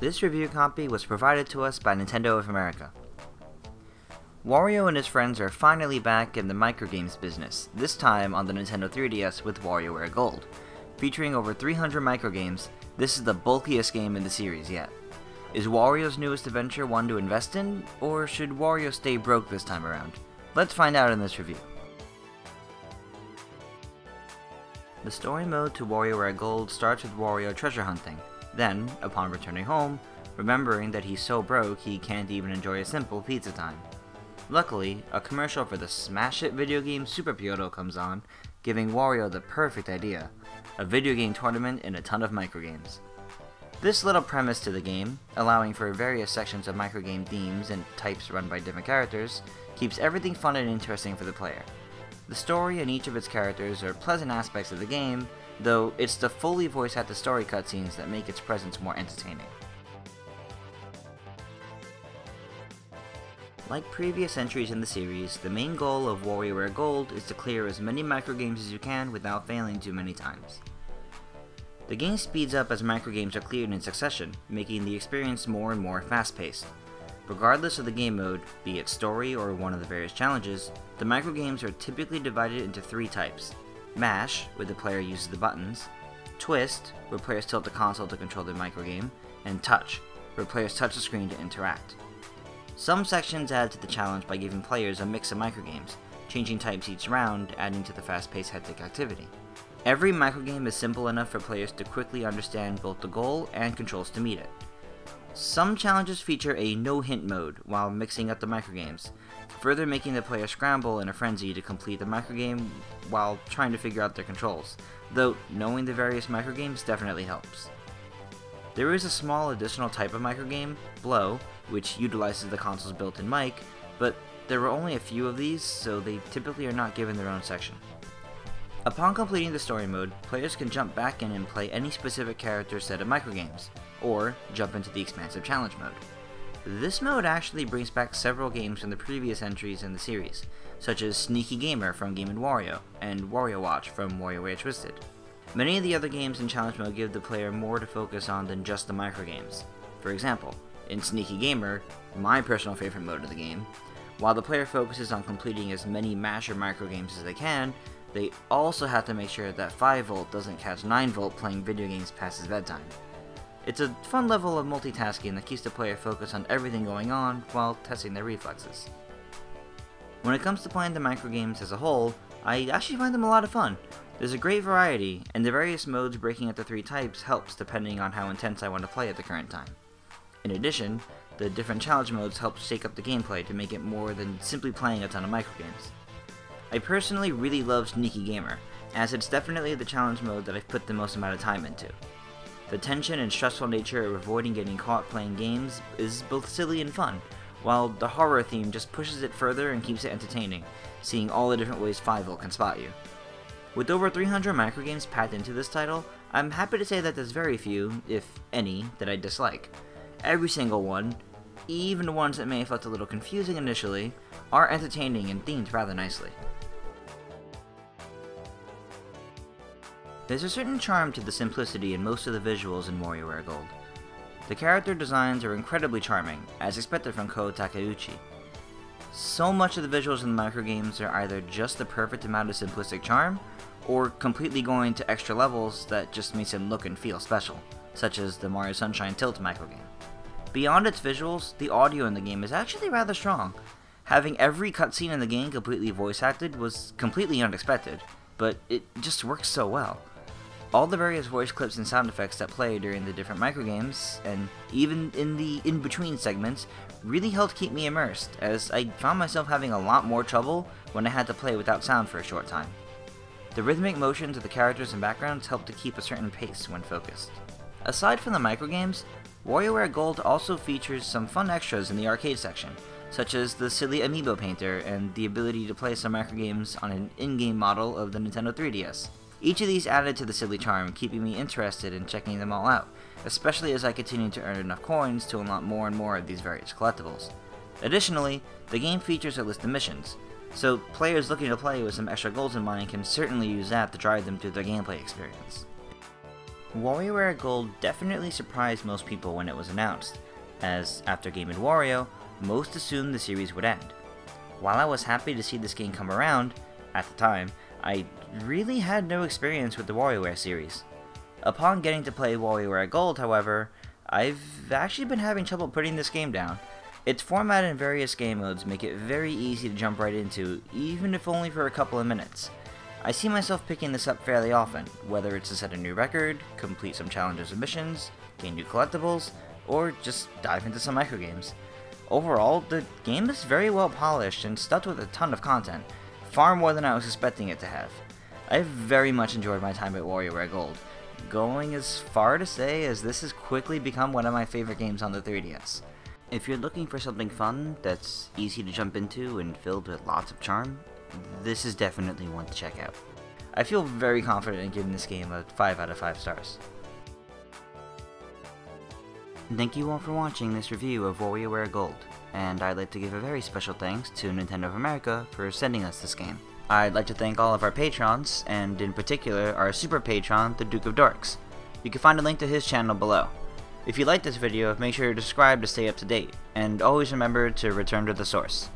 This review copy was provided to us by Nintendo of America. Wario and his friends are finally back in the microgames business, this time on the Nintendo 3DS with WarioWare Gold. Featuring over 300 microgames, this is the bulkiest game in the series yet. Is Wario's newest adventure one to invest in, or should Wario stay broke this time around? Let's find out in this review. The story mode to WarioWare Gold starts with Wario treasure hunting, then, upon returning home, remembering that he's so broke he can't even enjoy a simple pizza time. Luckily, a commercial for the Smash It video game Super Pyoto comes on, giving Wario the perfect idea, a video game tournament and a ton of microgames. This little premise to the game, allowing for various sections of microgame themes and types run by different characters, keeps everything fun and interesting for the player. The story and each of its characters are pleasant aspects of the game, though it's the fully voice-acted story cutscenes that make its presence more entertaining. Like previous entries in the series, the main goal of WarioWare Gold is to clear as many microgames as you can without failing too many times. The game speeds up as microgames are cleared in succession, making the experience more and more fast-paced. Regardless of the game mode, be it story or one of the various challenges, the microgames are typically divided into three types: Mash, where the player uses the buttons, Twist, where players tilt the console to control the microgame, and Touch, where players touch the screen to interact. Some sections add to the challenge by giving players a mix of microgames, changing types each round, adding to the fast-paced hectic activity. Every microgame is simple enough for players to quickly understand both the goal and controls to meet it. Some challenges feature a no-hint mode while mixing up the microgames, further making the player scramble in a frenzy to complete the microgame while trying to figure out their controls, though knowing the various microgames definitely helps. There is a small additional type of microgame, Blow, which utilizes the console's built-in mic, but there were only a few of these, so they typically are not given their own section. Upon completing the story mode, players can jump back in and play any specific character's set of microgames, or jump into the expansive challenge mode. This mode actually brings back several games from the previous entries in the series, such as Sneaky Gamer from Game & Wario, and Wario Watch from WarioWare Twisted. Many of the other games in challenge mode give the player more to focus on than just the microgames. For example, in Sneaky Gamer, my personal favorite mode of the game, while the player focuses on completing as many Mash or microgames as they can, they also have to make sure that 5V doesn't catch 9V playing video games past his bedtime. It's a fun level of multitasking that keeps the player focused on everything going on while testing their reflexes. When it comes to playing the microgames as a whole, I actually find them a lot of fun. There's a great variety, and the various modes breaking up the three types helps depending on how intense I want to play at the current time. In addition, the different challenge modes help shake up the gameplay to make it more than simply playing a ton of microgames. I personally really love Sneaky Gamer, as it's definitely the challenge mode that I've put the most amount of time into. The tension and stressful nature of avoiding getting caught playing games is both silly and fun, while the horror theme just pushes it further and keeps it entertaining, seeing all the different ways 5V can spot you. With over 300 microgames packed into this title, I'm happy to say that there's very few, if any, that I dislike. Every single one, even ones that may have felt a little confusing initially, are entertaining and themed rather nicely. There's a certain charm to the simplicity in most of the visuals in WarioWare Gold. The character designs are incredibly charming, as expected from Ko Takayuchi. So much of the visuals in the microgames are either just the perfect amount of simplistic charm, or completely going to extra levels that just makes them look and feel special, such as the Mario Sunshine Tilt microgame. Beyond its visuals, the audio in the game is actually rather strong. Having every cutscene in the game completely voice acted was completely unexpected, but it just works so well. All the various voice clips and sound effects that play during the different microgames, and even in the in-between segments, really helped keep me immersed, as I found myself having a lot more trouble when I had to play without sound for a short time. The rhythmic motions of the characters and backgrounds helped to keep a certain pace when focused. Aside from the microgames, WarioWare Gold also features some fun extras in the arcade section, such as the silly amiibo painter and the ability to play some microgames on an in-game model of the Nintendo 3DS. Each of these added to the silly charm, keeping me interested in checking them all out, especially as I continued to earn enough coins to unlock more and more of these various collectibles. Additionally, the game features a list of missions, so players looking to play with some extra goals in mind can certainly use that to drive them through their gameplay experience. WarioWare Gold definitely surprised most people when it was announced, as after Game & Wario, most assumed the series would end. While I was happy to see this game come around, at the time, I really had no experience with the WarioWare series. Upon getting to play WarioWare Gold, however, I've actually been having trouble putting this game down. Its format and various game modes make it very easy to jump right into, even if only for a couple of minutes. I see myself picking this up fairly often, whether it's to set a new record, complete some challenges and missions, gain new collectibles, or just dive into some microgames. Overall, the game is very well polished and stuffed with a ton of content, far more than I was expecting it to have. I've very much enjoyed my time at WarioWare Gold, going as far to say as this has quickly become one of my favorite games on the 3DS. If you're looking for something fun that's easy to jump into and filled with lots of charm, this is definitely one to check out. I feel very confident in giving this game a 5 out of 5 stars. Thank you all for watching this review of WarioWare Gold, and I'd like to give a very special thanks to Nintendo of America for sending us this game. I'd like to thank all of our patrons, and in particular our super patron, the Duke of Dorks. You can find a link to his channel below. If you liked this video, make sure to subscribe to stay up to date, and always remember to return to the source.